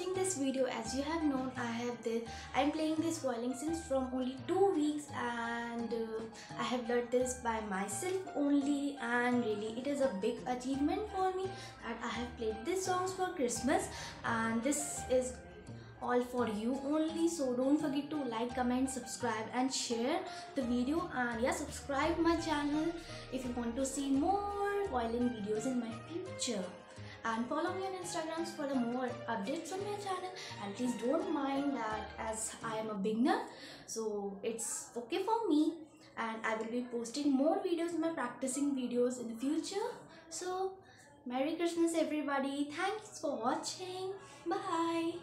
watching this video. As you have known, I'm playing this violin since from only 2 weeks, and I have learned this by myself only, and really it is a big achievement for me that I have played these songs for Christmas. And this is all for you only, so don't forget to like, comment, subscribe and share the video, and yeah, subscribe my channel if you want to see more violin videos in my future. And follow me on Instagram for the more updates on my channel. And please don't mind that as I am a beginner, so it's okay for me. And I will be posting more videos, my practicing videos in the future. So Merry Christmas everybody. Thanks for watching. Bye.